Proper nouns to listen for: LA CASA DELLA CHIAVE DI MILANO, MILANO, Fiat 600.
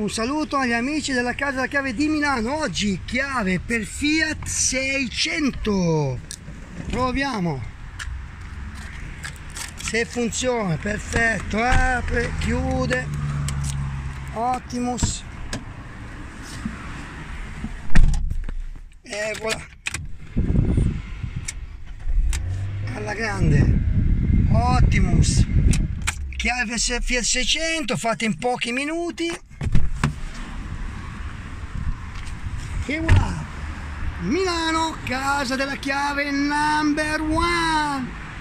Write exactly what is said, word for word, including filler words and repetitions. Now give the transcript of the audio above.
Un saluto agli amici della Casa della Chiave di Milano. Oggi chiave per Fiat seicento. Proviamo se funziona. Perfetto, apre, chiude, ottimus, e voilà, alla grande. Ottimus, chiave Fiat seicento, fatta in pochi minuti. E voilà, Milano, Casa della Chiave number one.